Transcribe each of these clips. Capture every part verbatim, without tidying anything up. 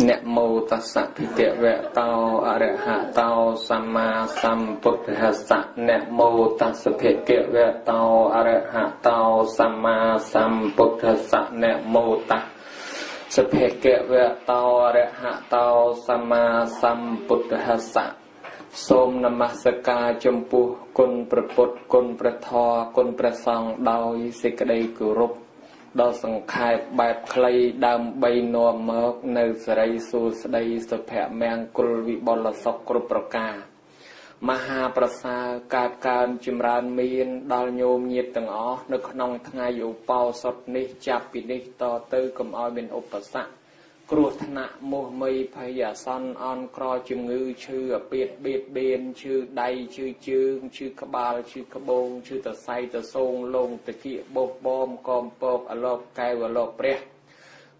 Nat mo tassa bhikkhave tao araha tao samma sambuddhassa. Nat mo tassa bhikkhave tao araha tao samma sambuddhassa. Nat mo tassa bhikkhave tao araha tao samma sambuddhassa. Som namaskar jompuh kun praput kun pratho kun prasang doi sikadai kurup. Dao sangkai baip clay dam bay no merk no saray su saday sapet mang kul vi bola sok krup praka. Maha prasa kat kan chimran mien dal nyom nyet tang o nuk nong thangai u pao sot ni chap pi ni to tư kum oi min upasak. គ្រោះថ្នាក់មោះមីភ័យអាសន្នអន់ក្រជំងឺឈឺអាពាធបៀតបៀនឈឺដៃឈឺជើងឈឺក្បាលឈឺក្បូងឈឺតសៃតសងលងតគៀបបោះបោមកំពកអលោកកាយវលកព្រះ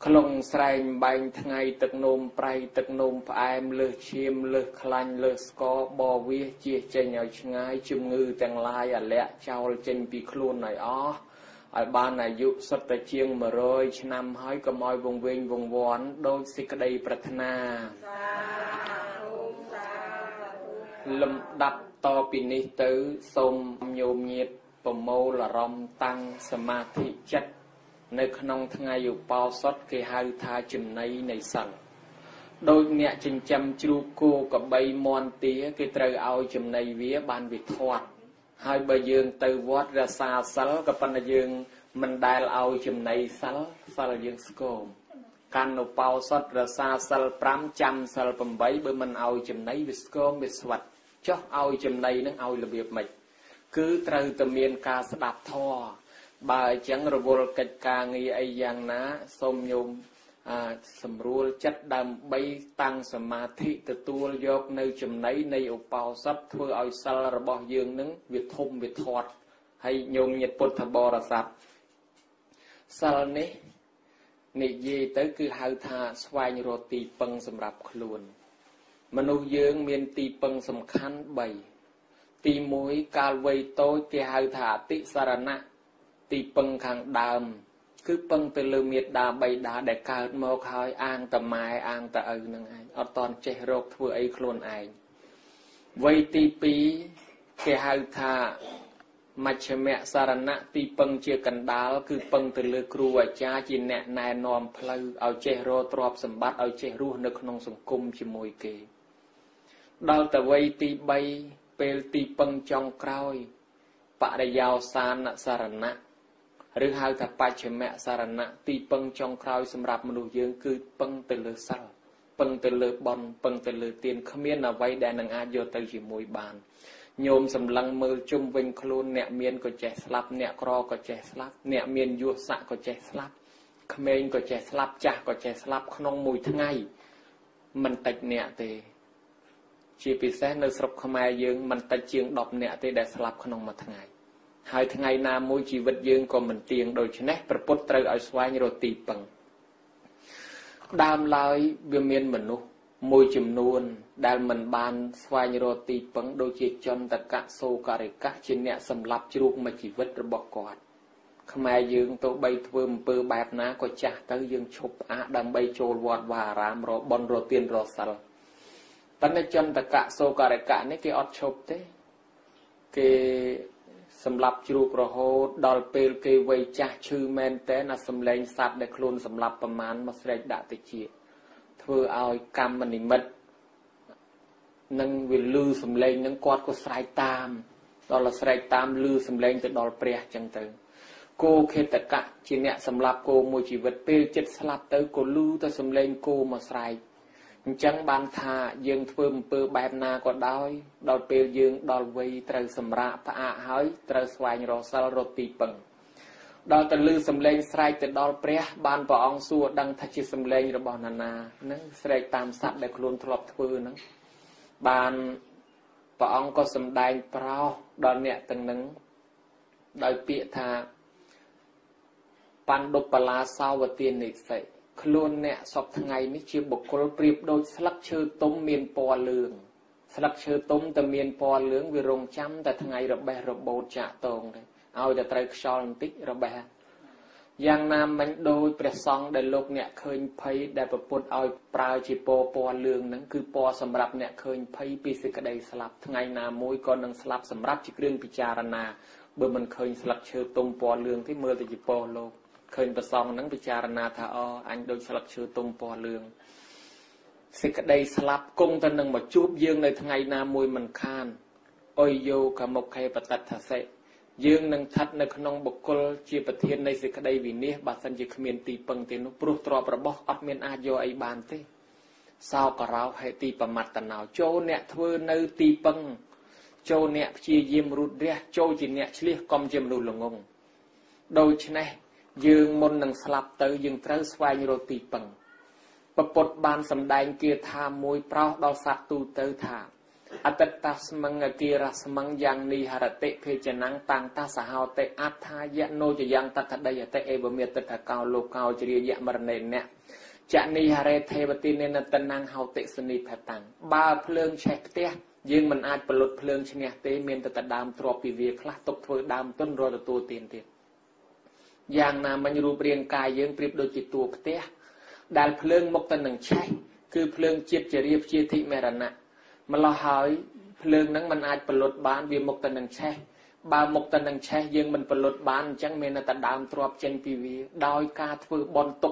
ក្នុងស្រែងបាញ់ថ្ងៃទឹកនោមប្រៃទឹកនោមផ្អែមលើសឈាមលើសខ្លាញ់លើសកបវៀសជាចេញឲ្យឆ្ងាយជំងឺទាំងឡាយអាលៈចោលចេញពីខ្លួនឲ្យអស់ ឲ្យបានអាយុសិតតែជាង Hai ba dương từ vót ra xa sáu các bạn dương mình đài lao chìm này sáu sáu dương sôm can nộp bao sót ra xa sáu trăm trăm sáu trăm bảy bữa mình ao chìm này bị sôm bị sụt chót ao chìm này nó ao là việc mệt cứ từ từ miền ca đạp thò bà chẳng rồi vô kịch ca nghi ai giang ná sôm nhôm sầm ruột chất đam bay tăng samadhi từ tuol yok nơi chấm nấy nơi ốp bao sấp thưa ao sal rồi bao dương nứng việt thôm việt thọt hay nhung nhiệt bột thà bò là sập sal này này gì tới cứ hào thà xoay rồi tì băng sầm rập khluôn manu dương miền tì băng sầm khăn bảy tì muối cà vây tối tì hào thà tị sarana tì băng khang đam cứ băng từ lư miệt đà bay đà để cào mộc hơi an tờ mai an tờ ơi nương ai ở toàn che rốt thưa ấy khôn ai vây ti pí cái hơi thà mặt trời mẹ sarana ti băng chia cành đá cứ băng từ lư kêu vợ cha chỉ nẹt nai nòm phơi ở che rốt trọp sầm bát ở che rú nước nông sùng cung chỉ mồi kề đau tờ vây ti bay pel ti băng trong còi bạ đầy dao san sarana ឬហៅថាបច្ចមៈសារណៈទីពឹងចុងក្រោយសម្រាប់មនុស្សយើងគឺពឹងទៅលើសិលពឹងទៅលើបនពឹងទៅលើទានគ្មានអ្វីដែលនឹងអាចយកទៅជាមួយបានញោមសម្លឹងមើលជុំវិញខ្លួនអ្នកមានក៏ចេះស្លាប់អ្នកក្រក៏ចេះស្លាប់អ្នកមានយស័កក៏ចេះស្លាប់ក្មេងក៏ចេះស្លាប់ចាស់ក៏ចេះស្លាប់ក្នុងមួយថ្ងៃមិនតិចអ្នកទេជាពិសេសនៅស្រុកខ្មែរយើងមិនតែជាង ដប់ អ្នកទេដែលស្លាប់ក្នុងមួយថ្ងៃហើយថ្ងៃណាមួយជីវិតយើងក៏មិនទៀងដូច្នេះព្រះពុទ្ធត្រូវឲ្យស្វែងរកទីពឹងដូចជាជនតកៈសូការិកៈជាអ្នកសម្លាប់ជ្រូកមួយជីវិតរបស់គាត់ខ្មែរយើងទៅបីធ្វើអំពើបែបណាក៏ចាស់ទៅយើងឈប់អាដើម្បីចូលវត្តវត្តអារាមរបស់បនរទានរស់សិលតែនេះជនតកៈសូការិកៈនេះគេអត់ឈប់ទេ សម្លាប់ជ្រូករហូតដល់ពេលគេវ័យចាស់ឈឺមែនតើណាសម្លេងសត្វដែលខ្លួនសម្លាប់ប្រមាណមកស្រែកដាក់ទៅជាធ្វើឲ្យកម្មនិមិត្តនឹងវាលឺសម្លេងនឹងគាត់ក៏ស្រែកតាមដល់ស្រែកតាមលឺសម្លេងទៅដល់ព្រះចឹងទៅគោខេតកៈជាអ្នកសម្លាប់គោមួយជីវិតពេលចិត្តស្លាប់ទៅក៏លឺតែសម្លេងគោមកស្រែកអញ្ចឹងបានថាយើងធ្វើអំពើបែបណាក៏ដោយដល់ពេលយើងដល់វ័យត្រូវសម្រាកផ្អាកហើយត្រូវស្វែងរកសិលរកទីពឹង ស្លឹកឈើទុំតែមានពណ៌លឿងវារងចាំតែថ្ងៃរបេះរបូតចាក់តងទៅឲ្យតែត្រូវខ្យល់បន្តិចរបេះ Yang nam mình đôi bè song để lục nè khơi pay để bật bột ao prai chỉ po po lường nắng cứ po sầm rập nè khơi pay pi sực đầy slap ngày nào môi con nắng slap sầm rập chỉ riêng pijarana bờ mình khơi slap chơi tung po lường thế mưa thì chỉ po lục khơi bè song nắng pijarana thà o anh đôi slap chơi tung po lường sực đầy slap công tân nắng mà chụp dương này ngày nào môi mình khan ôi vô cả một cây bật tật thà sệ dương năng thắt năng nong bộc col chia bát thiên này sẽ đây vì nè bà san chỉ khmiền tì bằng tiền nó pru trò bà bóc ắt miền a do ai bàn thế sao cả rau hay tì bà mặt tần nào châu nè thưa nơi tì bằng châu nè chia diêm rụt ra châu chỉ nè chia com diêm lù lồng ngông đầu trên này dương môn năng slap tới dương trâu xoay như rụt tì bằng bắp bột bàn sầm đai kia tha môi prao đào sạt tu tới thả Atatas mangakira semang yang niharate pejanang tangta sahaute athaya noja yang tatadayate ebometet kau lokau jeriya mernenek jak niharate betine tenang haute seni patang ba pleung chai pteh យើង មិន អាច ប្រលត់ ភ្លើង ឈ្នះ ទេ មាន តែ ដើម ទ្រប ពី វា ខ្លះ ຕົក ធ្វើ ដើម ទុន រត់ ទទួល ទាន ទៀត យ៉ាង ណា មិញ រូប រាង កាយ យើង ប្រៀប ដូច ជា តួ ផ្ទះ ដែល ភ្លើង មក ទៅ នឹង ឆេះ គឺ ភ្លើង ជាតិ ជា រៀប ជា ធិ មរណៈ มันละหอยเพลิงนั้นมันอาจปลดบ้านវាមកទៅនឹងឆេះ នឹងហើយបានព្រះអង្គផ្ដាំឲ្យយើងសាងដើមទុនដើមពូជឲ្យហើយຕົ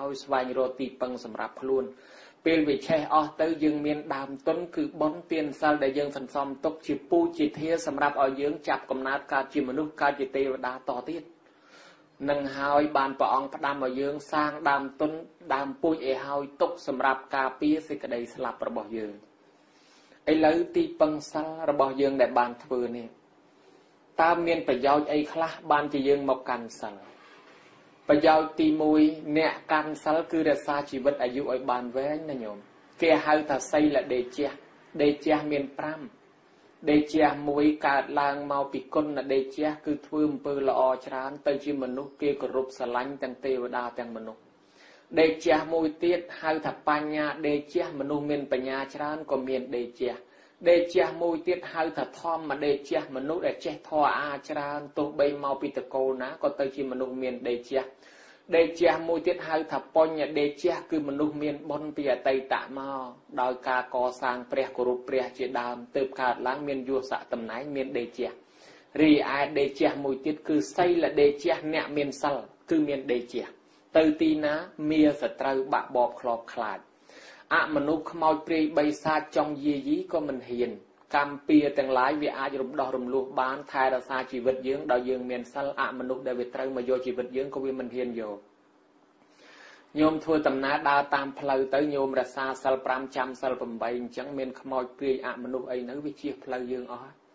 កសម្រាប់ការពារសេចក្ដីស្លាប់របស់យើងឥឡូវទី ដែលជាមួយទៀតហៅថាបញ្ញាដែលជាគឺមនុស្សមានបនពីអតីតមក ដោយការកសាងព្រះគោរពព្រះជាដើមទើបកើតឡើងមានយសៈតំណែងមាន កម្មពីទាំងឡាយវាអាចរំដោះរំលោះបានថែរក្សាជីវិតយើងដល់យើងមានសិលអមនុស្សដែលវាត្រូវមកយកជីវិតយើងក៏វាមិនហ៊ានយកញោមធ្វើដំណើរដើរតាមផ្លូវទៅញោមរក្សាសិល បរោះពីអ្នកពួកម៉ាក់គ្នាម្នាក់នោះគេមានសិល ដល់ គ្រប់ 7 ថ្ងៃ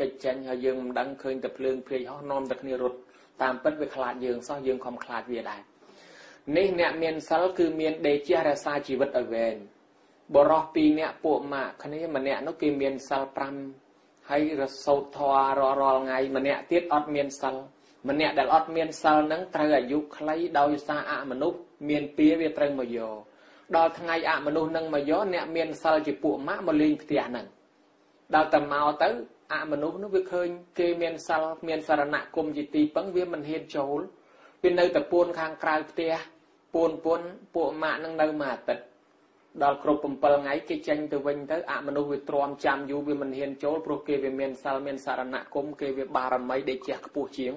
គេ ចេញ ទៅ វិញ ទៅ អ មនុស្ស វា ទ្រាំ ចាំ យូរ វា មិន ហ៊ាន ចូល ព្រោះ គេ វា មាន សិល មាន សារណគម គេ វា បារមី ដែល ជះ ខ្ពស់ ជាង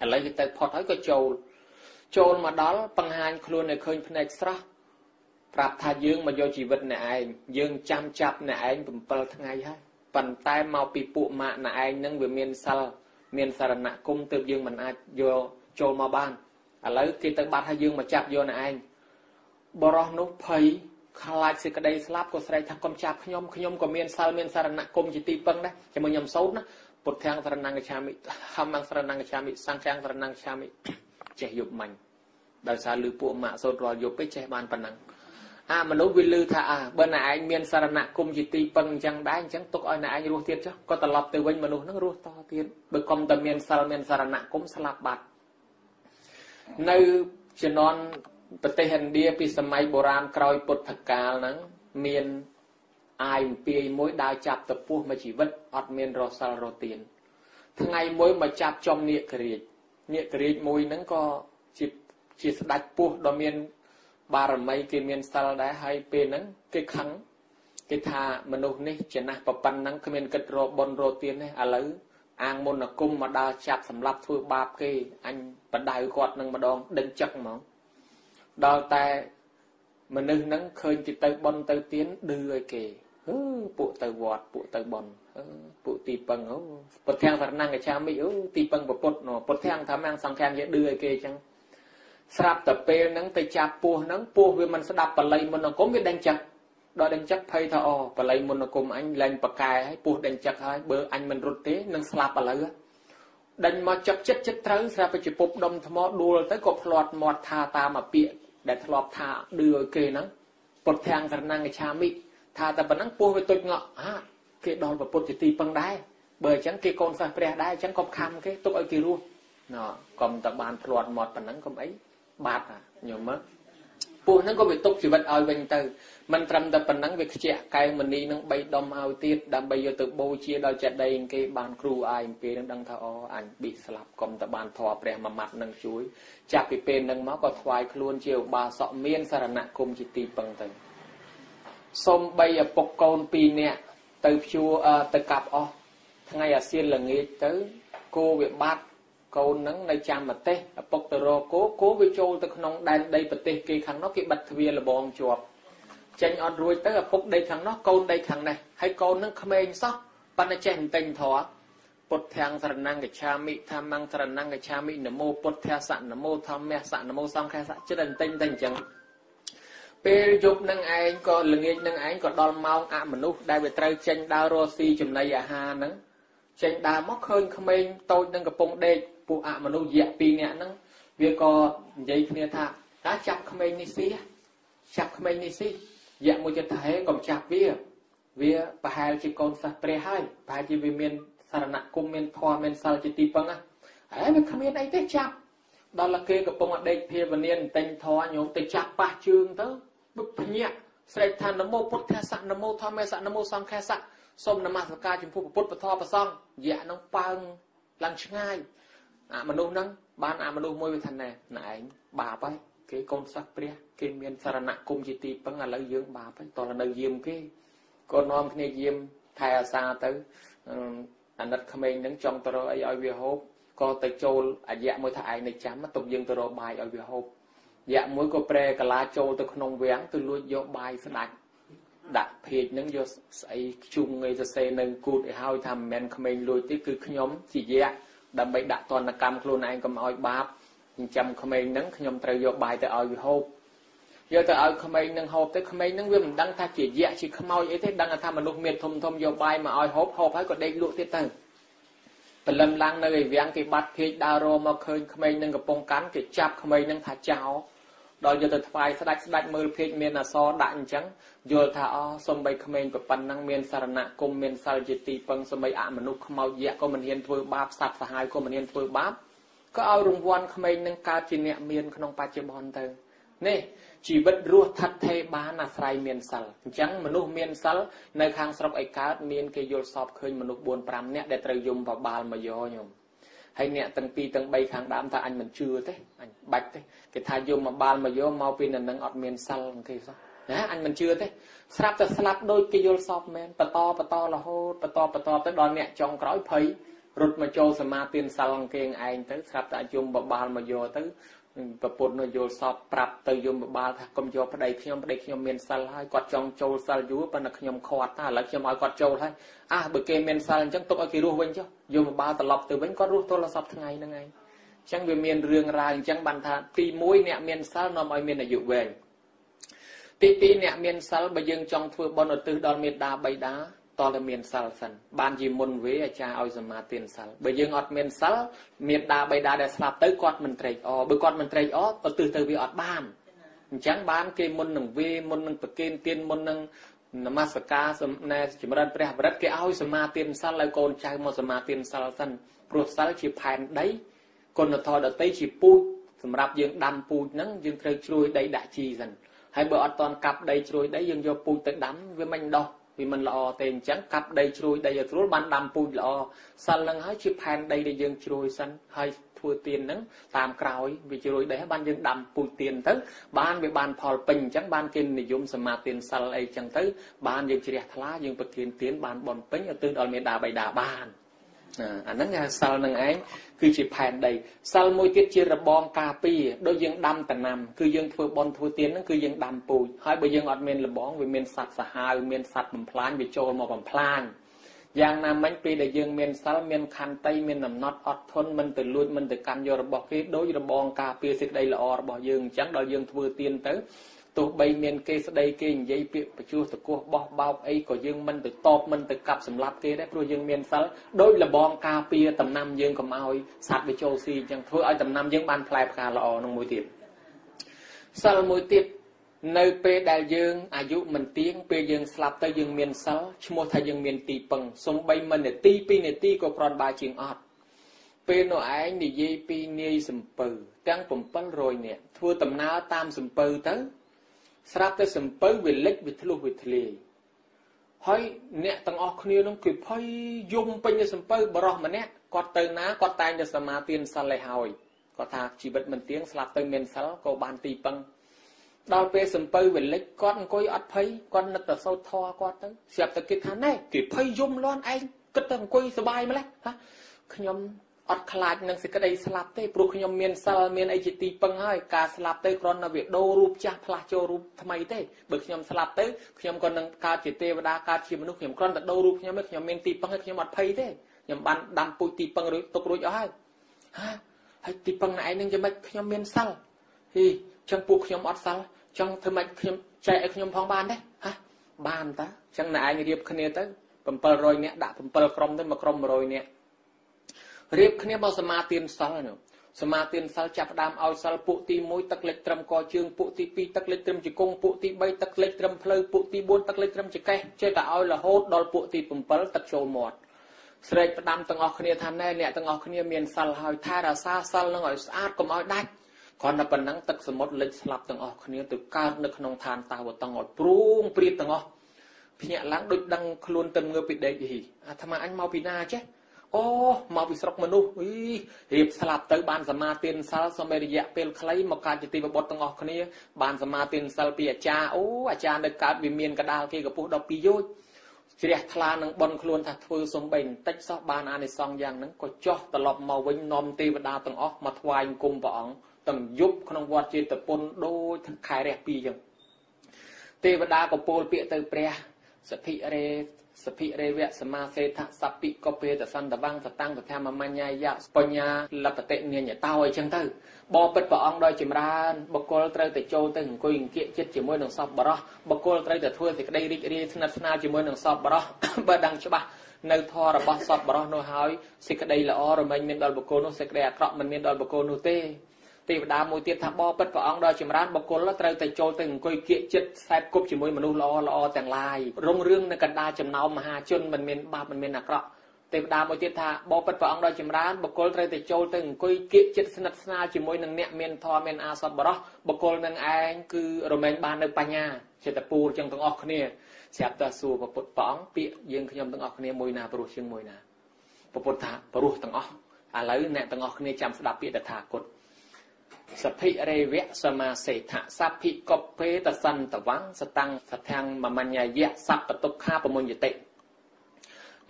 ឥឡូវ គេ ទៅ ផុត ហើយ ក៏ ចូល ចូល មក ដល់ បង្ហាញ ខ្លួន ឲ្យ ឃើញ ភ្នែក ស្រស់ ប្រាប់ ថា យើង មក យក ជីវិត អ្នក ឯង យើង ចាំ ចាប់ អ្នក ឯង 7 ថ្ងៃ ហើយ ប៉ុន្តែ មក ពី ពួក ម៉ាក់ អ្នក ឯង នឹង វា មាន សិល មាន សារណគម ទើប យើង មិន អាច យក ចូល មក បាន ឥឡូវ គេ ទៅ បាត់ ហើយ យើង មក ចាប់ យក អ្នក ឯង បរោះ នោះ ភ័យ ខ្លាចសេចក្តីស្លាប់ក៏ស្រែកថាកុំចាប់ខ្ញុំខ្ញុំក៏មានសិលមានសារណៈគុំជាទីពឹងដែរជាមួយខ្ញុំសោតណាពុទ្ធាងសរណង្គជាមិស្សង្គសរណង្គជាចេះយប់មិញដោយសារលឺពួកម៉ាក់សូត្ររាល់យប់ពេកចេះបានប៉ុណ្ណឹងអាមនុស្សវាលឺថាអើបើណាឯងមានសារណៈគុំជាទីពឹងចឹងដែរចឹងទុកឲ្យណាឯងរស់ទៀតចុះក៏ត្រឡប់ទៅវិញមនុស្សនឹងរស់តទៀតបើកុំតែមានសិលមានសារណៈគុំស្លាប់បាត់ នៅជំនាន់ប្រទេសឥណ្ឌាពីសម័យបុរាណក្រោយពុទ្ធកាលហ្នឹងមានអាយអំពាយមួយដើរចាប់តពស់មួយជីវិតអត់មានរសសិលរទានថ្ងៃមួយមកចាប់ចំនាគរាជ Nhiệt kỷ mùi nâng có chỉ đặt buộc đó miền bà rầm mây kia miền sao đã hai bên nâng cái khăn cái thà mình đâu nè chỉ nè bà pan nâng cái miền kết rô bon rô tiền nè à lứ ăn môn là cung mà đa chạp sầm lấp thôi ba cái anh bắt đại quạt nâng mà đòn đinh chắc mà đào tài mình nâng nâng khơi chỉ tới bon tới tiến đưa ai kì bộ tới quạt bộ tới bon bộ tì bằng ố bật thang phải nâng cái cha mỹ ố tì bằng bộ bột nọ bật thang thám ăn sang thang dễ đưa ai kì chăng sạp tập pe nắng tay chạp pua nắng pua vì mình sẽ đạp vào lấy mình nó cũng biết đánh chặt đó đánh chặt phay thà o và lấy mình nó cùng anh lên bậc cài hay pua đánh chặt hay bờ anh mình rút té nắng sạp vào lấy đánh mà chặt chết chết thấu sạp phải chụp bột đom thò đua tới cột lọt mọt thà ta mà bịa để lọt thà đưa kề nắng bột thang thằng năng người cha mỹ thà ta bận nắng pua với tôi ngọ à cái đòn và bột chỉ tì bằng đá bờ chẳng cái con phải bè đá chẳng con kham cái tôi ở kia luôn nọ còn tập bàn lọt mọt bận nắng còn ấy bạt à nhiều mất buồn nắng có bị túc chỉ vật ao bình từ mình trầm tập phần nắng việc chẹt cây mình đi nắng bay đom ao tiết đam bay vô từ bôi chia đôi chẹt đây cái bàn kêu ai pe nắng đang thao ảnh bị sập còn tập bàn thò bè mà mặt nắng chuối chặt bị pe nắng máu có thoai luôn chiều bà sọ miên sa rạn cùng chỉ tì bằng từ xôm bay ở bọc con pì nè từ chua từ cặp o thằng ngày ở xiên là nghe tới cô bị bạt câu nắng này chạm mặt té, bọc tờ rô cố cố với châu từ nông đan đây bật té kia khăn nó kia bật thề là bòn chuột, tranh on ruồi tới bọc đây khăn nó câu đây khăn này, hay câu nắng khmên sao, ban nay tranh tình thọ, bột thang sờ năng cái cha mỹ tham năng sờ năng cái cha mỹ nấm mô bột thea sạn nấm mô tham mẹ sạn nấm mô song khai sạn chưa đành tình tình chẳng, pe chụp năng anh còn lưng anh năng anh còn đòn mau ạ mình úp đại về trai tranh đào rô si chùm này à ha nắng, tranh đào móc hơn khmên tôi đang gặp bông đê bộ ạ mà đâu dẹp pin nè nó việc co dây kia thà đã chặt không ai ní xí chặt không ai ní xí dẹp một chân thấy còn chặt vía vía bà hai chỉ còn sập bè hai bà chỉ về miền sàn nặng cung miền thò miền sàn chỉ tì bằng á ấy mà không miền ấy tới chặt đó là kia gặp bông ở đây thì vần niên tình thò nhổ tình chặt ba chương tới bực bực nhẹ sài than nấm mô bút khe sạn nấm mô thò miền sạn nấm mô song khe sạn xôm nấm mát ca chim phu bút bút thò bút song dẹp nó phăng lăng ngay à mình đâu nâng ban à mình đâu môi về thành này này bà bay cái con sắc bia cái miền sàn nặng cùng chỉ tì bằng là lấy dương bà bay toàn là đầu diêm cái con non cái này diêm thay xa tới anh đặt không ai nâng trong tờ ai ở việt hốp có tay trâu à dạ môi thay này chám mà tục dương tờ bài ở việt hốp dạ môi có pre cả lá trâu từ không vén từ luôn do bài sẽ đặt đặt thịt nâng do say chung người sẽ say nâng cụt để hao tham men không ai lôi tới cứ nhóm chỉ dạ đâm bấy đặt toàn là cam luôn anh cầm ao bát chăm không ai nắng nhom trời vô bài từ ao hộp vô từ ao không ai nắng hộp tới không ai nắng viêm đăng tha chỉ dẹ chỉ không ao ấy thế đăng là tham mà lục miệt thầm thầm vô bài mà ao hộp hộp ấy còn đây lụa tiết tầng từ lâm lang nơi viếng cái bát khi đào rô mà khơi không ai nắng gặp bông cán cái chạp không ai nắng thả cháo đòi vô từ phai sạch sạch mưa khi miền là so đạn trắng vô thả o sông bay không ai gặp pan năng miền sàn nạ cùng miền sàn chỉ tì bằng sông bay ạ mà lục không ao dẹ có mình hiền thôi báp sạch và hai có mình hiền thôi báp có ao rung quan không ai nâng cao chỉ nhẹ miền không nông pa chim hòn từ nè chỉ bất ruột thật thay bán là sài miền sàn trắng mà lục miền sàn nơi hàng sọc ấy cá miền kia vô sọp khơi mà lục buồn pram nhẹ để trời dùng vào bàn mà vô nhung hay nhẹ tầng pi tầng bay kháng đám ta anh mình chưa thế anh bạch thế cái thay vô mà ban mà vô mau pin là nâng ọt miền sàn thì sao nè anh mình chưa thế sập từ sập đôi cái vô sọp men bờ to bờ to là hô bờ to bờ to tới đòn nhẹ trong cõi phấy rút mà châu xem ma tiền sàn kia anh tới sập tại vô mà ban mà vô tới và bột nó vô sọp sập từ vô mà ban thà cầm vô ở đây khi ông đây khi ông miền sàn hay quạt trong châu sàn dúa bên là khi ông khoát ta là khi ông hỏi quạt châu hay à bởi kia miền sàn chẳng tôi ở kia ruộng chứ vô mà ba tờ lọc từ bánh có rút tôi là sập thằng ngày nè ngày chẳng về miền riêng ra chẳng bàn thà tì mũi nè miền sàn nó mọi miền là dụ về tì tì nè miền sàn bây giờ trong thưa bọn ở từ đòn miền đá bay đá to là miền sàn sàn ban gì môn với cha ao giờ mà tiền sàn bây giờ ngọt miền sàn miền đá bay đá để sập tới quạt mình trầy o bởi quạt mình trầy o ở từ từ bị ọt ban chẳng ban kia môn nằng vi môn nằng bậc kia tiên môn nằng namaskar nè chỉ mà đặt bè đặt cái ao giờ mà tiền sàn lại còn trai mà giờ mà tiền sàn sàn ruột sàn chỉ phèn đấy còn là thò đợt tây chỉ pui sầm rạp dương đam pui nắng dương trầy chui đầy đại chi dần hay bờ toàn cặp đầy chui đấy dương do pui tới đắm với mình đâu vì mình lo tiền trắng cặp đầy chui đầy ở thú ban đam pui lo sàn lần hái chip hàng đầy để dương chui sàn hay ធ្វើ ទៀន ហ្នឹង តាម ក្រោយ វា ជ្រួយ ដែរ បាន យើង ដាំ ពូ ទៀន ទៅ បាន វា បាន ផល ពេញ អញ្ចឹង បាន គេ និយម សមាទាន សិល អី អញ្ចឹង ទៅ បាន យើង ជ្រះ ថ្លា យើង ប្រទាន ទៀន បាន បន់ ពេញ ឧទ្ទិស ដល់ មេដា បៃតា បាន អា ហ្នឹង គេ ហៅ សិល នឹង ឯង គឺជា ផែន ដី សិល មួយ ទៀត ជា របង ការពារ ដូច យើង ដាំ ដំណាំ គឺ យើង ធ្វើ បន់ ធ្វើ ទៀន ហ្នឹង គឺ យើង ដាំ ពូជ ហើយ បើ យើង អត់ មាន របង វា មាន សត្វ សាហាវ មាន សត្វ បំផ្លាញ វា ចូល មក បំផ្លាញ យ៉ាង ណា មិញ ពេល ដែល យើង មាន សិល មាន ខន្តី មាន អំណត់ អត់ ធន់ មិន ទៅ លួច មិន ទៅ កាន់ យក របស់ គេ ដោយ របង ការពារ សេចក្តី ល្អ របស់ យើង អញ្ចឹង ដល់ យើង ធ្វើ ទៀន ទៅ ទោះ បី មាន គេ ស្ដី គេ និយាយ ពាក្យ បញ្ចុះ តកោះ បោះ បោក អី ក៏ យើង មិន ទៅ តប មិន ទៅ កាប់ សម្លាប់ គេ ដែរ ព្រោះ យើង មាន សិល ដោយ របង ការពារ ដំណាំ យើង កុំ ឲ្យ សត្វ វា ចូល ស៊ី អញ្ចឹង ធ្វើ ឲ្យ ដំណាំ យើង បាន ផ្លែ ផ្កា ល្អ នឹង មួយ ទៀត សិល មួយ ទៀត នៅ ពេល ដែល យើង អាយុ មិន ទៀង ពេល យើង ស្លាប់ ទៅ យើង មាន សិល ឈ្មោះ ថា យើង មាន ទី ពឹង សំបី មិន នាទី ពីរ នាទី ក៏ ប្រន់ បើ ជាង អត់ ពេល នោះ ឯង និយាយ ពី នាយ សំពៅ ទាំង 700 នាក់ ធ្វើ ដំណើរ តាម សំពៅ ទៅ ស្រាប់ តែ សំពៅ វា លិច វា ធ្លុះ វា ធ្លាយ ហើយ អ្នក ទាំង អស់ គ្នា នឹង គេ ភ័យ យំ ពេញ សំពៅ បរោះ ម្នាក់ គាត់ ទៅ ណា គាត់ តែង តែ សមាទាន សិល ឲ្យ ហើយ គាត់ ថា ជីវិត មិន ទៀង ស្លាប់ ទៅ មាន សិល ក៏ បាន ទី ពឹង ដល់ ពេល សំពៅ វា លិច គាត់ អង្គុយ អត់ ភ័យ គាត់ នឹក តែ សោតធរ គាត់ ទៅ ស្រាប់ តែ គេ ថា ណែ គេ ភ័យ យំ លាន់ ឯង គិត តែ អង្គុយ សบาย ម្លេះ ហា ខ្ញុំ អត់ ខ្លាច នឹង សេចក្តី ស្លាប់ ទេ ព្រោះ ខ្ញុំ មាន សិល មាន អី ជា ទី ពឹង ហើយ ការ ស្លាប់ ទៅ គ្រាន់ តែ វា ដូរ រូប ចាស់ ផ្លាស់ ចូល រូប ថ្មី ទេ បើ ខ្ញុំ ស្លាប់ ទៅ ខ្ញុំ ក៏ នឹង កើត ជា ទេវតា កើត ជា មនុស្ស ខ្ញុំ គ្រាន់ តែ ដូរ រូប ខ្ញុំ ឯង ខ្ញុំ មាន ទី ពឹង ហើយ ខ្ញុំ អត់ ភ័យ ទេ ខ្ញុំ បាន ដាំ ពូជ ទី ពឹង រួច ទុក រួច អស់ ហើយ ហា ហើយ ទី ពឹង ឯង នឹង យ៉ាងម៉េច ខ្ញុំ មាន សិល ហីចឹងពួកខ្ញុំអត់សិលចង់ធ្វើម៉េចខ្ញុំចែកឲ្យខ្ញុំផងបានទេហ៎បានតាចឹងណែឯងរៀបគ្នាទៅ700នាក់ដាក់7ក្រុមទៅមកក្រុម100នាក់រៀបគ្នាមកសមាទានសិលសមាទានសិលចាប់ផ្ដើមឲ្យសិលពួកទី1ទឹកលិចត្រឹមកជើងពួកទី2ទឹកលិចត្រឹមជង្គង់ពួកទី3ទឹកលិចត្រឹមភ្លៅពួកទី4ទឹកលិចត្រឹមចង្កេះចេះតែឲ្យរហូតដល់ពួកទី7ទឹកចូលមាត់ស្រែកផ្ដាំទាំងអស់គ្នាថាណែអ្នកទាំងអស់គ្នាមានសិលហើយថែរក្សាសិលនឹងឲ្យស្អាតកុំឲ្យដាច់គាត់ដល់ប៉ុណ្ណឹងទឹកសមុទ្រលិចស្លាប់ទាំងអស់គ្នាទៅកើតនៅក្នុងឋានតាវតង់អត់ព្រួងព្រាតទាំងអស់ភ្ញាក់ឡើងដូចដឹងខ្លួនទៅងើបពីដេកហីអាត្មាអញមកពីណាចេះអូមកពីស្រុកមនុស្សអីរៀបស្លាប់ទៅបានសមាទានសិលសម័យរយៈពេលខ្លីមកកើតជាទេវបុត្រទាំងអស់គ្នាបានសមាទានសិលពីអាចារ្យអូអាចារ្យនៅកើតវាមានកដាលគេកពុះ12យោជន៍ជ្រះថ្លានឹងបន់ខ្លួនថាធ្វើសំបីបន្តិចសោះបានអានិសង្សយ៉ាងហ្នឹងក៏ចោះត្រឡប់មកវិញនាំទេវតាទាំងអស់មកថ្វាយអង្គមព្រះអង្គទាំងយប់ក្នុងវត្តជេតពុនដូចខែរះពីរចឹងទេវតាក៏ពោលពាក្យទៅព្រះសភិរេសភិរេវៈសមាសេថសពិកពេតសន្តវង្សតាំងកថាមមញ្ញាយៈបញ្ញាលបតិនិញ្ញតោអីចឹងទៅបបិទ្ធព្រះអង្គដោយចម្រើនបុគ្គលត្រូវតែចូលទៅអង្គុយអង្គៀកចិត្តជាមួយនឹងសពបរោះបុគ្គលត្រូវតែធ្វើសេចក្តីរីករាយស្និទ្ធស្នាលជាមួយនឹងសពបរោះបើដឹងច្បាស់នៅធម៌របស់សពបរោះនោះហើយសេចក្តីល្អរមែងមានដល់បុគ្គលនោះសេចក្តីអាក្រក់មិនមានដល់បុគ្គលនោះទេទេវតាមួយទៀតថាបបិទ្ធព្រះអង្គដល់ចម្រើនបុគ្គលត្រូវតែចូលទៅអង្គុយគៀកចិត្តខ្សែគប់ជាមួយមនុស្សល្អល្អទាំងឡាយរុងរឿងនៅកណ្ដាលចំណោមមហាជនមិនមានបាបមិនមានអាក្រក់ទេវតាមួយទៀតថាបបិទ្ធព្រះអង្គដល់ចម្រើនបុគ្គលត្រូវតែចូលទៅអង្គុយគៀកចិត្តស្និទ្ធស្នាលជាមួយនឹងអ្នកមានធម៌មានអាសវៈបរោះបុគ្គលនឹងឯងគឺរមែងបាននៅបញ្ញាចិត្តពូលចឹងទាំងអស់គ្នាស្រាប់តែសួរព្រះពុទ្ធព្រះអង្គពាក្យយើងខ្ញុំទាំងអស់គ្នាមួយណាព្រោះជាងមួយណាព្រះពុទ្ធថាព្រោះទាំងអស់ឥឡូវអ្នកទាំងអស់គ្នាចាំស្ដាប់ពាក្យតថាគតសភិរេវៈសមាសេថសភិកពេតសន្តវង្សតាំងសថាំងមមញ្ញាយៈសពតុក្ខាបមុញ្ញតិ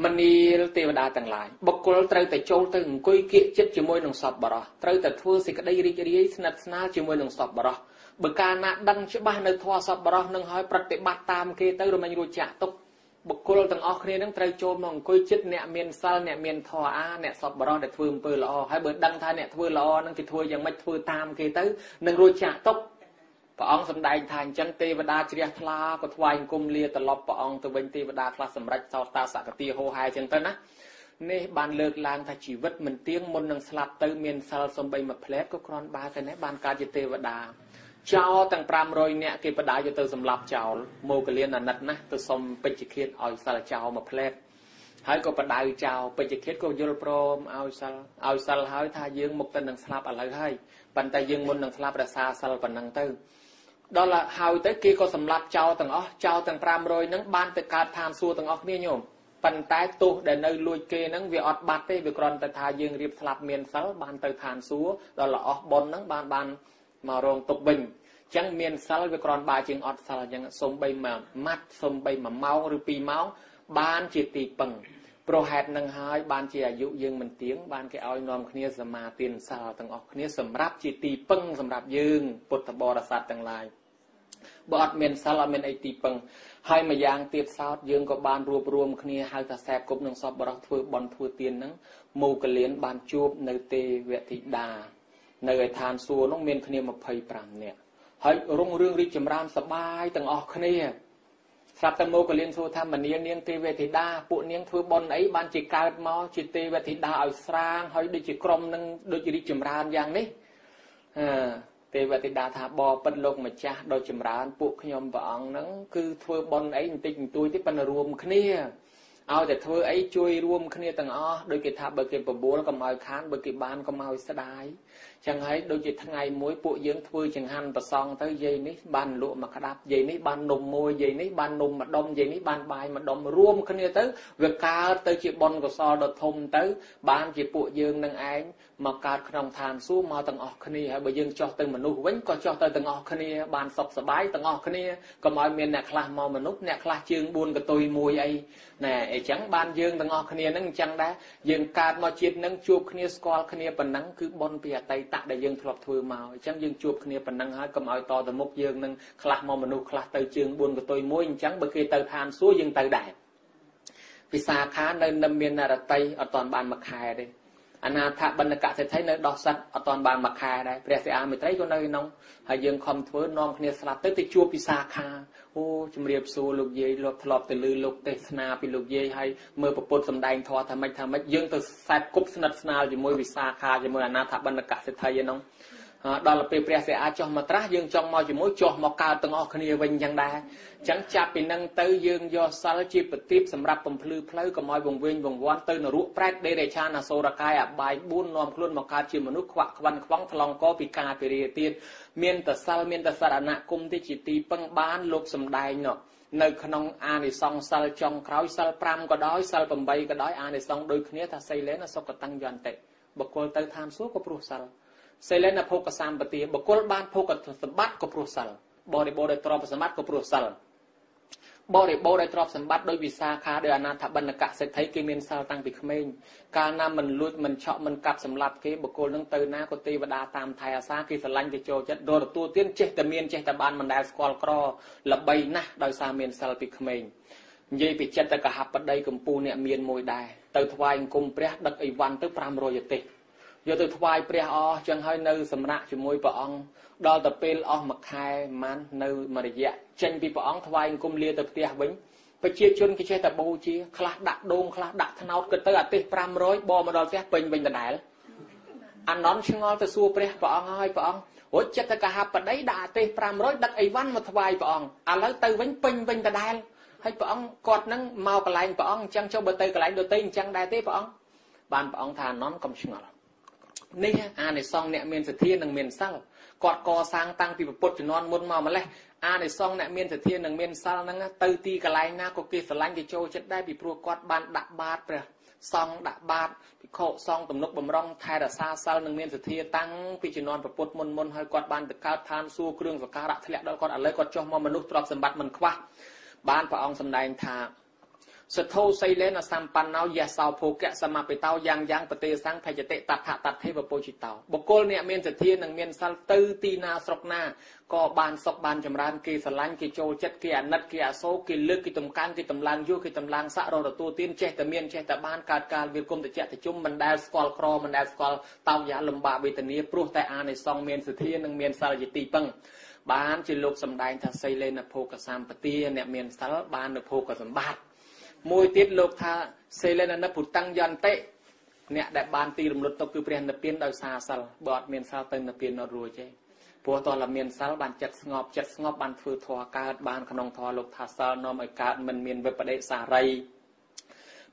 មនីលទេវតាទាំងឡាយបុគ្គលត្រូវតែចូលទៅអង្គុយគៀកចិត្តជាមួយនឹងសពបរោះត្រូវតែធ្វើសេចក្តីរីករាយស្និទ្ធស្នាលជាមួយនឹងសពបរោះបើកាលណាដឹងច្បាស់នៅធម៌សពបរោះនឹងហើយប្រតិបត្តិតាមគេទៅរមែងរួចចាក់ទុកបុគ្គលទាំងអស់គ្នានឹងត្រូវចូលមកអង្គុយចិត្តអ្នកមានសិលអ្នកមានធម៌អាអ្នកសប្បុរសដែលធ្វើអំពើល្អហើយបើដឹងថាអ្នកធ្វើល្អនឹងគេធ្វើយ៉ាងម៉េចធ្វើតាមគេទៅនឹងរួចចាក់ទុកព្រះអង្គសម្ដែងថាអញ្ចឹងទេវតាជ្រះថ្លាក៏ថ្វាយអង្គមលាត្រឡប់ព្រះអង្គទៅវិញទេវតាខ្លះសម្រេចសោតតាសក្តិហោហែអញ្ចឹងទៅណានេះបានលើកឡើងថាជីវិតមិនទៀងមុននឹងស្លាប់ទៅមានសិលសំបីមួយផ្លែតក៏គ្រាន់បើតែណែបានកើតជាទេវតាចោលទាំង500នាក់គេបដាយកទៅសម្លាប់ចោលមកកលៀនអាណិតណាស់ទៅសុំពេជ្ឈឃាតឲ្យសិលចោលមួយផ្លែតហើយក៏បដៅចោលពេជ្ឈឃាតក៏យល់ព្រមឲ្យសិលឲ្យសិលហើយថាយើងមុខទៅនឹងស្លាប់ឥឡូវហើយប៉ុន្តែយើងមុននឹងស្លាប់រក្សាសិលប៉ុណ្ណឹងទៅដល់ហើយទៅគេក៏សម្លាប់ចោលទាំងអស់ចោលទាំង500ហ្នឹងបានទៅកើតឋានសួគ៌ទាំងអស់គ្នាញោម Phần tay tốt để nơi lùi kê nâng vì ọt bát ấy vì còn ta thai dương riêng sạp miền sáu bàn tới thàn xúa đó là ọt bốn nâng bàn bàn mà rộng tục bình chẳng miền sáu vì còn ba chừng ọt sáu chẳng xông bay mà mắt xông bay mà máu rưu pi máu bàn chỉ tì bằng pro hẹp nâng hai bàn chỉ dụ dương mình tiếng bàn cái oi nòm khnia sầm mà tiền sáu tầng ọt khnia sầm ráp chỉ tì bằng sầm ráp dương bột thập bò ra sát tầng lại bọt miền sáu là miền ấy tì bằng hai mà giang tiệp sao dương có ban rùa rùm khné hai ta sẹp cốp nương sọp bọt thưa bòn thưa tiền nắng mù cái liến ban chuột nơi tê vệ thị đà nơi than xua nông miền khné một phẩy pram nè hỡi rung rương rít chìm ram sập bay từng ọt khné sập tầm mù cái liến xua tham mà niên niên tê vệ thị đà bộ niên thưa bòn ấy ban chỉ cao máu chỉ tê vệ thị đà ở sang hỡi đôi chỉ crom nâng đôi chỉ rít chìm ram giang đấy à Tê và tê đá thả bò bất lộc mà cha đôi chìm rán bụng nhóm vọng nắng cứ thua bọn ấy một tình tôi tiếp bằng rùm khné Ao để thua ấy chui rùm khné tầng o đôi kì thả bởi kì bởi bố nó có mòi khán bởi kì bán có mòi xa đáy Chẳng hãy đôi kì tháng ngày mối bộ dưỡng thua chẳng hăn và xong tới dây ní bàn lụa mà khá đạp dây ní bàn nồm môi dây ní bàn nồm mà đông dây ní bàn bài mà đông rùm khné tới Việc cá tới chị bọn của so đột thông tới bán chị bộ dưỡng nâng ánh mà cả trong thàn xu mà tầng ở khné hay bây giờ cho từng mình nuôi vẫn còn cho tới tầng ở khné bàn sọc sờ bái tầng ở khné còn mọi miền nẹt là màu mình nút nẹt là chương buồn cái tôi mùi ấy nè chẳng ban dương tầng ở khné nâng chẳng đá dương cát mà chiết nâng chuột khné squal khné phần nắng cứ bon bìa tay tạ để dương thọp thưa màu chẳng dương chuột khné phần nắng hay còn mọi to từ mốc dương nâng là màu mình nuôi là tới chương buồn cái tôi mùi chẳng bởi khi tới thàn xu dương tới đại vì xa khá nơi nằm miền nà tây ở toàn bàn mặc hài đây anh ta bận cả sẽ thấy nơi đỏ sạch ở toàn bàn mặc khai đây, bây giờ anh mới thấy chỗ nơi nông, hay dương không thưa non kia sập tới tới chua pisaka, ô chim riệp xù lục dây lột lọp từ lư lục tới sna pi lục dây hay mưa bột bột sầm đành thò tham mạch tham mạch dương từ sạch cúp sna sna chỉ môi pisaka chỉ môi anh ta bận cả sẽ thấy nông, đó là bây giờ anh cho mà trá dương trong môi chỉ môi cho mọc cao từng ở kia vinh chẳng đa, chẳng cha bị nâng tới dương do sao chỉ bật tiếp sầm rập bầm phơi phơi còn môi vùng vinh vùng quan tới nó rũ prét để để cha là sô ra cai à bài buôn nòm luôn một ca chỉ một nút quạ quan khoáng thòng có bị cà bị rìa tiền miền tây sao miền tây sao anh ạ cùng thì chỉ tì băng bán lốp sầm đai nọ nơi khăn anh thì song sao trong khói sao pram có đói sao bầm bay có đói anh thì song đôi khía ta xây lên là sao có tăng dần tệ bậc quân tới tham số có pru sao xây lên là phô cả sam bờ tì bậc quân ban phô cả sập bát có pru sao bò để bò để trộm sập bát có pru sao Bồ đề bồ đề trọc sầm bát đôi vì xa khá đời anh thà bận là cả sẽ thấy kim miên sao tăng bị khăm mình cả nam mình lùi mình chọn mình cặp sầm lạp cái bậc cô nâng từ na cô tì và đa tam thai xa khi sờ lanh thì trôi chết rồi tu tiên chết từ miên chết từ ban mình đại squal cro là bay na đời xa miên sao bị khăm mình vậy bị chết từ cả hạp bật đây cầm pu nè miên môi đài từ thoại cùngព្រះដឹកអីវ៉ាន់ទៅ500យទេយកទៅថ្វាយព្រះអស់ចឹងហើយនៅសម្រាប់ជាមួយព្រះអង្គដល់ទៅពេលអស់មួយខែម៉ាននៅមួយរយៈចេញពីព្រះអង្គថ្វាយអង្គមលាទៅផ្ទះវិញប្រជាជនគេចេះតែបូជាខ្លះដាក់ដូងខ្លះដាក់ថ្នោតគិតទៅអាទិស500បមកដល់ផ្ទះពេញវិញដដែលអាណន់ឆ្ងល់ទៅសួរព្រះព្រះអង្គហើយព្រះអង្គរួចចិត្តទៅកាហបដីដាក់អាទិស500ដឹកអីវ៉ាន់មកថ្វាយព្រះអង្គឥឡូវទៅវិញពេញវិញដដែលហើយព្រះអង្គគាត់នឹងមកកន្លែងព្រះអង្គអញ្ចឹងចូលបើទៅកន្លែងដូចតែអញ្ចឹងដែរទេព្រះអង្គបានព្រះអង្គថាអាណន់កុំឆ្ងល់នេះអានិសង្ឃអ្នកមានសទ្ធានិងមានសិលគាត់កសាងតាំងពីពុទ្ធជំនាន់មុនមកម្លេះអានិសង្ឃអ្នកមានសទ្ធានិងមានសិលហ្នឹងទៅទីកន្លែងណាក៏គេស្រឡាញ់គេចូលចិត្តដែរពីព្រោះគាត់បានដាក់បាតព្រះសង្ឃដាក់បាតភិក្ខុសង្ឃទំនុកបំរុងថែរក្សាសិលនិងមានសទ្ធាតាំងពីជំនាន់ពុទ្ធមុនមុនហើយគាត់បានទៅកើតឋានសួគ៌គ្រឿងសក្ការៈធ្លាក់ដល់គាត់ឥឡូវគាត់ចុះមកមនុស្សទ្រព្យសម្បត្តិមិនខ្វះបានព្រះអង្គសម្ដែងថាសទ្ធោសីលេនសម្បណ្ណោយះសោភោគៈសមបិតោយ៉ាងយ៉ាងបតិសង្ឃភយតិតថតថេវពុជិតោបុគ្គលអ្នកមានសទ្ធានិងមានសិលទៅទីណាស្រុកណាក៏បានសុខបានចម្រើនគេស្រឡាញ់គេចូលចិត្តគេអាណិតគេអាសូរគេលើកគេតម្កើងគេតម្លើងយោគេតម្លើងស័ក្តិរទទួលទានចេះតែមានចេះតែបានកើតកាលវាគុំតិចតិជុំមិនដែលស្គាល់ក្រមិនដែលស្គាល់តោយ៉ាលំបាកវេទនាព្រោះតែអានិសង្ឃមានសទ្ធានិងមានសិលជាទីពឹងបានជាលោកសម្ដែងថាសីលេនភោគៈសម្បទាអ្នកមានសិលបាននៅភោគៈសម្បត្តិមួយទៀតលោកថាសេលេនណពុតាំងយន្តេអ្នកដែលបានទីរំលត់ទៅគឺព្រះនិព្វានដោយសារសិលបើអត់មានសិលទៅនិព្វានអត់រួចទេព្រោះតោះតែមានសិលបានចិត្តស្ងប់ចិត្តស្ងប់បានធ្វើធម៌កើតបានក្នុងធម៌លោកថាសិលនាំឲ្យកើតមិនមានវិបដិសារី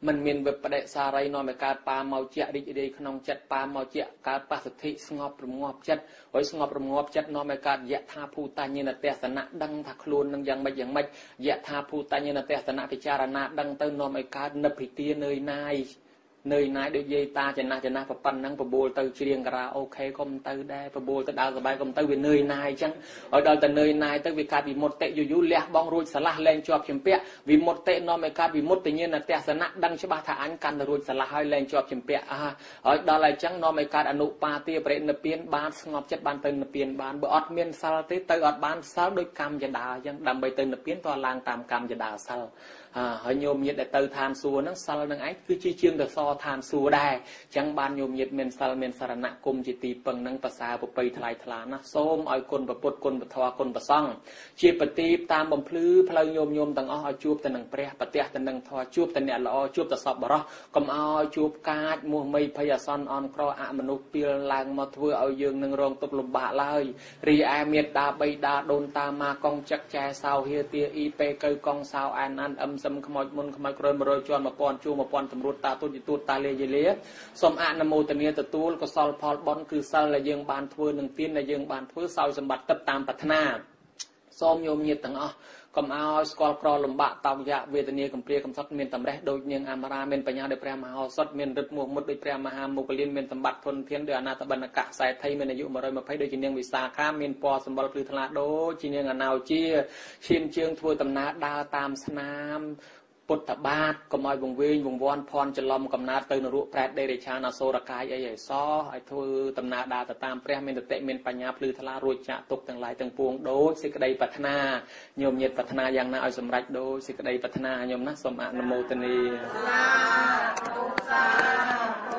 Mình miền bậc đại xa ray nói về cá pa màu chè đi đi khăn chặt pa màu chè cá pa thực thị ngọc rồng ngọc chặt với ngọc rồng ngọc chặt nói về cá dạ tha phu ta như là tè sanh đăng thạc luôn đăng giang bay giang bay dạ tha phu ta như là tè sanh phải cha ra đăng tới nói về cá nấp thịt tia nơi này nơi này được dây ta chả na chả na phật năng phật bồ từ chiền ra ok công từ đây phật bồ từ đào từ bay công từ về nơi này chăng ở đó từ nơi này tới vì cá vì một tệ dù dù lẹ bong ruột xả la lên cho chìm pẹ vì một tệ nó mới cá vì một tự nhiên là tệ xả nặng đăng cho ba thà anh can từ ruột xả la hơi lên cho chìm pẹ à ở đó là chăng nó mới cá ăn nụ pa tia bể nếp piên bán ngọc chất bán từ nếp piên bán bữa ọt miên sao tới tới ọt bán sao đôi cam giờ đào chăng đầm bầy từ nếp piên to lang tam cam giờ đào sao à hơi nhôm nhiệt để từ than xua nó sao nó ấy cứ chi chiêng được so tham xua đài chẳng ban nhôm nhiệt men sal men sanh nặng cùng chỉ tì bằng năngภาษา bộ bầy thay thay na xôm ỏi côn bờ bột côn bờ thọ côn bờ song chia bờ tì tam bầm phứ phơi nhôm nhôm tầng ỏi chuột tầng nặng pre bờ tẹt tầng nặng thọ chuột tầng nẹt lọ chuột tầng sọp bờ rọ cầm ỏi chuột cá mua mây phơi son on cro ạ manu pil lang mọt vừa ỏi dương nâng rong tục lụm bạ lai ri ai miệt đa bay đa đôn ta ma con chắc cha sao hia tia i pe cây con sao an an âm sâm khmoi môn khmoi cơn bờ roi chọn mà còn chu mà còn thầm ruột ta tôi chỉ ta lê dây lê xóm ạ nằm mô tần nia tờ tuôn có sao phó bón cứ sao là dương bàn thua nâng tiên là dương bàn thua sao dầm bạch tập tam bạch na xóm nhôm nhiệt tầng ọ cầm ao scroll pro lồng bạ tàu dạ về tận nia cầm pria cầm sắt miền tầm đấy đôi nhưng amara miền bảy nhà đôi pria mao sắt miền rực muộn một đôi pria mao mục liên miền tầm bát thôn thiên đôi ana tập bận cả sai thay miền dụ mà rồi mà phải đôi chín nhưng bị xa khám miền po sầm bờ cứ thằng lá đố chín nhưng là nào chia chiên chiêng thua tầm ná đa tam namพุทธบาทก็มอยวงเวงวงวอนพรจะลมกำนาเตนรุแปรเดริชานาโซรกายใหญ่ซอไอทูตำนาดาตตามเปรียเมนเตเมนปัญญาพลือทลาโรจะตกต่างหลายต่างปวงโดยสิกระไดปัฒนาโยมเย็ดปัฒนาอย่างน่าเอาสมรักโดยสิกระไดปัฒนาโยมนะสมานโมตนี